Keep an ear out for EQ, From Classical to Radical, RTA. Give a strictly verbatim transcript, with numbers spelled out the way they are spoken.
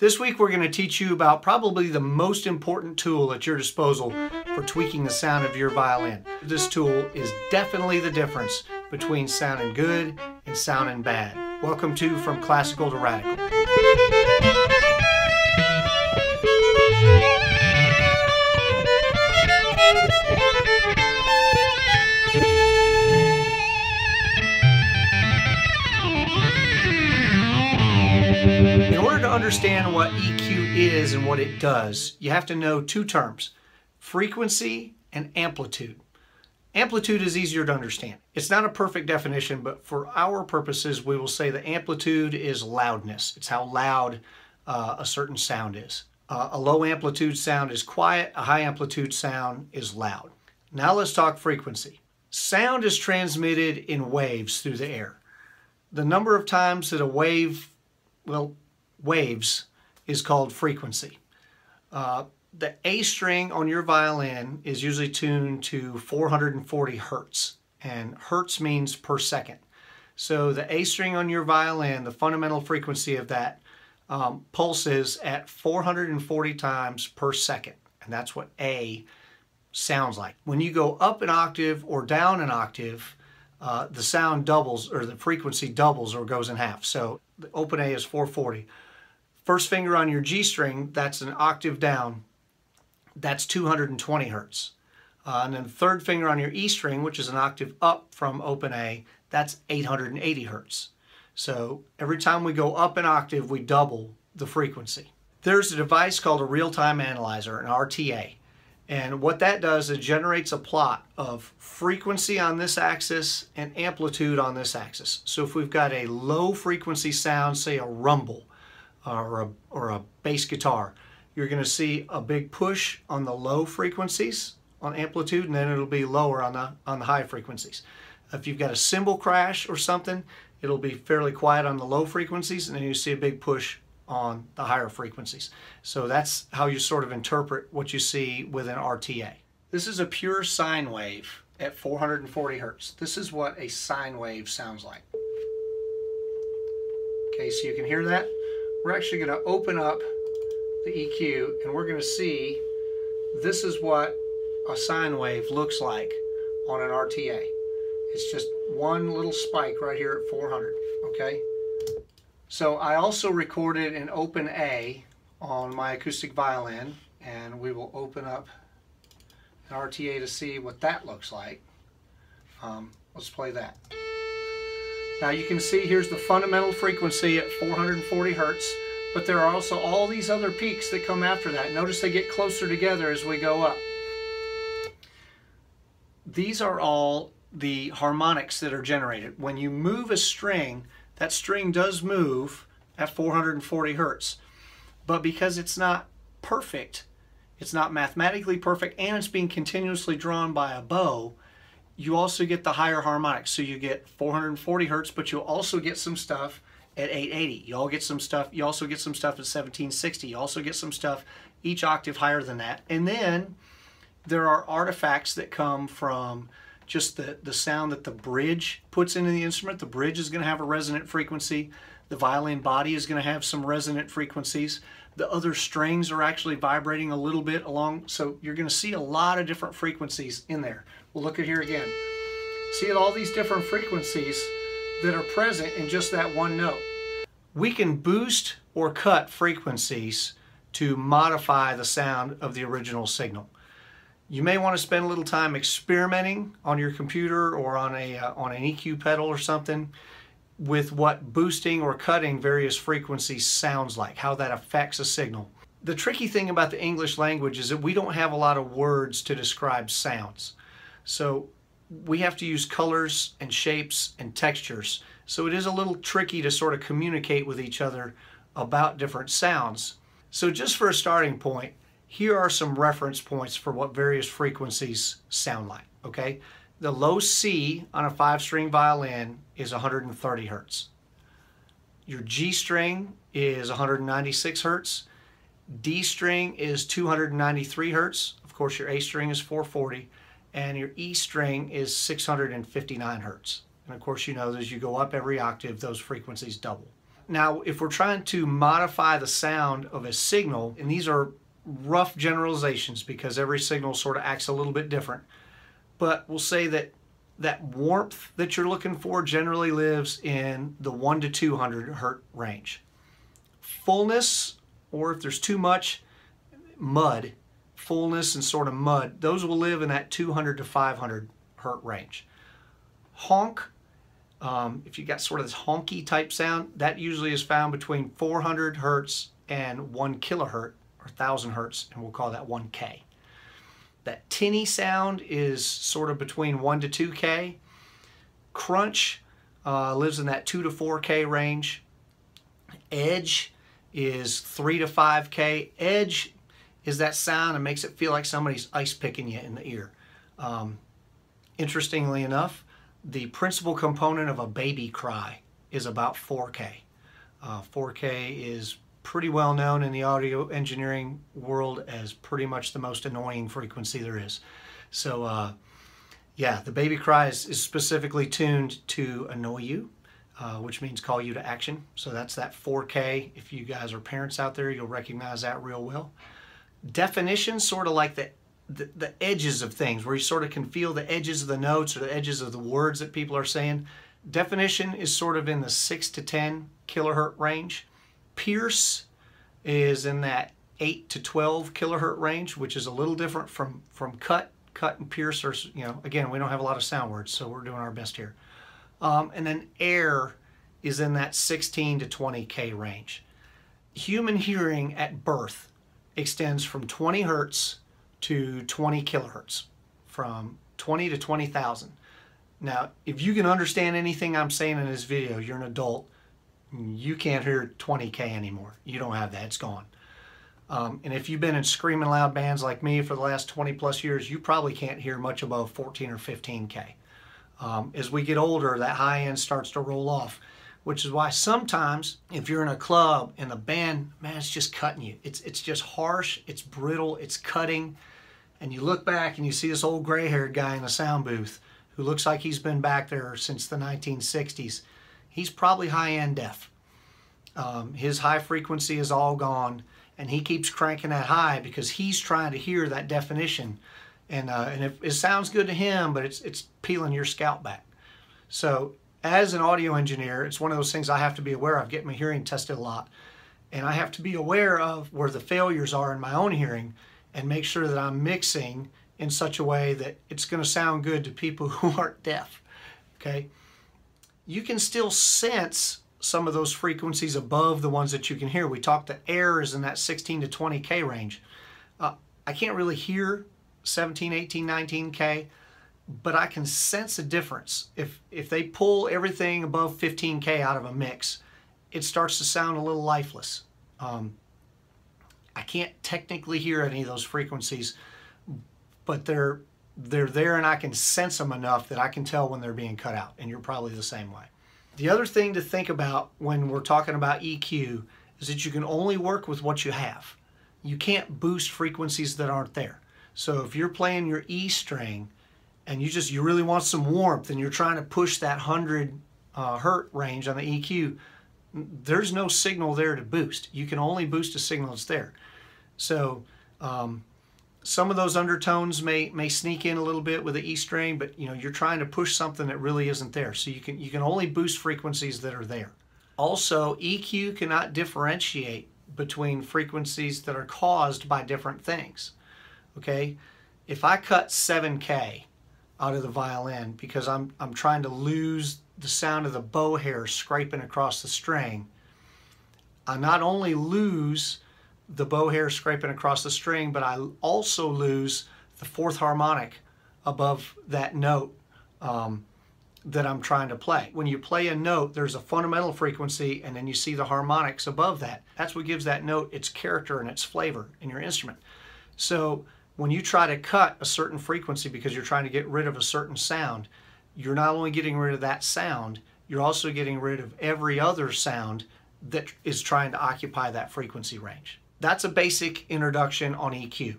This week we're going to teach you about probably the most important tool at your disposal for tweaking the sound of your violin. This tool is definitely the difference between sounding good and sounding bad. Welcome to From Classical to Radical. In order to understand what E Q is and what it does, you have to know two terms: frequency and amplitude. Amplitude is easier to understand. It's not a perfect definition, but for our purposes, we will say that amplitude is loudness. It's how loud uh, a certain sound is. Uh, a low amplitude sound is quiet. A high amplitude sound is loud. Now let's talk frequency. Sound is transmitted in waves through the air. The number of times that a wave, well, waves is called frequency. Uh, The A string on your violin is usually tuned to four hundred forty hertz, and hertz means per second. So the A string on your violin, the fundamental frequency of that um, pulses at four hundred forty times per second, and that's what A sounds like. When you go up an octave or down an octave, uh, the sound doubles, or the frequency doubles or goes in half. So the open A is four forty. First finger on your G string, that's an octave down. That's two hundred twenty hertz. Uh, and then third finger on your E string, which is an octave up from open A, that's eight hundred eighty hertz. So every time we go up an octave, we double the frequency. There's a device called a real-time analyzer, an R T A. And what that does is generates a plot of frequency on this axis and amplitude on this axis. So if we've got a low frequency sound, say a rumble or a, or a bass guitar, you're going to see a big push on the low frequencies on amplitude, and then it'll be lower on the on the high frequencies. If you've got a cymbal crash or something, it'll be fairly quiet on the low frequencies, and then you see a big push on the higher frequencies. So that's how you sort of interpret what you see with an R T A. This is a pure sine wave at four hundred forty hertz. This is what a sine wave sounds like. Okay, so you can hear that. We're actually going to open up the E Q, and we're going to see this is what a sine wave looks like on an R T A. It's just one little spike right here at four hundred, okay? So I also recorded an open A on my acoustic violin, and we will open up an R T A to see what that looks like. Um, let's play that. Now you can see here's the fundamental frequency at four hundred forty hertz. But there are also all these other peaks that come after that. Notice they get closer together as we go up. These are all the harmonics that are generated. When you move a string, that string does move at four hundred forty hertz. But because it's not perfect, it's not mathematically perfect, and it's being continuously drawn by a bow, you also get the higher harmonics. So you get four hundred forty hertz, but you'll also get some stuff at eight eighty. You all get some stuff. You also get some stuff at seventeen sixty. You also get some stuff each octave higher than that. And then there are artifacts that come from just the, the sound that the bridge puts into the instrument. The bridge is going to have a resonant frequency. The violin body is going to have some resonant frequencies. The other strings are actually vibrating a little bit along. So you're going to see a lot of different frequencies in there. We'll look at here again. See all these different frequencies that are present in just that one note. We can boost or cut frequencies to modify the sound of the original signal. You may want to spend a little time experimenting on your computer or on a uh, on an E Q pedal or something with what boosting or cutting various frequencies sounds like, how that affects a signal. The tricky thing about the English language is that we don't have a lot of words to describe sounds. So we have to use colors and shapes and textures. So it is a little tricky to sort of communicate with each other about different sounds. So just for a starting point, here are some reference points for what various frequencies sound like, okay? The low C on a five-string violin is one hundred thirty hertz. Your G string is one hundred ninety-six hertz. D string is two hundred ninety-three hertz. Of course, your A string is four forty. And your E string is six hundred fifty-nine hertz. And of course, you know, as you go up every octave, those frequencies double. Now, if we're trying to modify the sound of a signal, and these are rough generalizations because every signal sort of acts a little bit different, but we'll say that that warmth that you're looking for generally lives in the one to two hundred hertz range. Fullness, or if there's too much, mud, fullness and sort of mud, those will live in that two hundred to five hundred hertz range. Honk, um, if you got sort of this honky type sound, that usually is found between four hundred hertz and one kilohertz, or one thousand hertz, and we'll call that one K. That tinny sound is sort of between one to two K. Crunch uh, lives in that two to four K range. Edge is three to five K. Edge is that sound that makes it feel like somebody's ice picking you in the ear. Um, interestingly enough, the principal component of a baby cry is about four K. Uh, four K is pretty well known in the audio engineering world as pretty much the most annoying frequency there is. So uh, yeah, the baby cry is, is specifically tuned to annoy you, uh, which means call you to action. So that's that four K. If you guys are parents out there, you'll recognize that real well. Definition, sort of like the, the, the edges of things, where you sort of can feel the edges of the notes or the edges of the words that people are saying. Definition is sort of in the six to ten kilohertz range. Pierce is in that eight to twelve kilohertz range, which is a little different from from cut. Cut and pierce are, you know, again, we don't have a lot of sound words, so we're doing our best here. Um, and then air is in that sixteen to twenty K range. Human hearing at birth extends from twenty hertz to twenty kilohertz, from twenty to twenty thousand. Now, if you can understand anything I'm saying in this video, you're an adult. You can't hear twenty K anymore. You don't have that. It's gone. Um, and if you've been in screaming loud bands like me for the last twenty plus years, you probably can't hear much above fourteen or fifteen K. Um, as we get older, that high end starts to roll off, which is why sometimes if you're in a club and the band, man, it's just cutting you. It's, it's just harsh. It's brittle. It's cutting. And you look back and you see this old gray haired guy in the sound booth who looks like he's been back there since the nineteen sixties. He's probably high-end deaf. Um, his high frequency is all gone, and he keeps cranking that high because he's trying to hear that definition. And, uh, and it, it sounds good to him, but it's, it's peeling your scalp back. So as an audio engineer, it's one of those things I have to be aware of. Getting my hearing tested a lot. And I have to be aware of where the failures are in my own hearing and make sure that I'm mixing in such a way that it's going to sound good to people who aren't deaf. Okay? You can still sense some of those frequencies above the ones that you can hear. We talked the air is in that sixteen to twenty K range. Uh, I can't really hear seventeen, eighteen, nineteen K, but I can sense a difference. If, if they pull everything above fifteen K out of a mix, it starts to sound a little lifeless. Um, I can't technically hear any of those frequencies, but they're They're there and I can sense them enough that I can tell when they're being cut out, and you're probably the same way. The other thing to think about when we're talking about E Q is that you can only work with what you have. You can't boost frequencies that aren't there. So if you're playing your E string and you just you really want some warmth and you're trying to push that one hundred hertz range on the E Q, there's no signal there to boost. You can only boost a signal that's there. So um, some of those undertones may may sneak in a little bit with the E string, but you know you're trying to push something that really isn't there. So you can you can only boost frequencies that are there. Also, E Q cannot differentiate between frequencies that are caused by different things. Okay, if I cut seven K out of the violin because I'm I'm trying to lose the sound of the bow hair scraping across the string, I not only lose the bow hair scraping across the string, but I also lose the fourth harmonic above that note um, that I'm trying to play. When you play a note, there's a fundamental frequency, and then you see the harmonics above that. That's what gives that note its character and its flavor in your instrument. So when you try to cut a certain frequency because you're trying to get rid of a certain sound, you're not only getting rid of that sound, you're also getting rid of every other sound that is trying to occupy that frequency range. That's a basic introduction on E Q.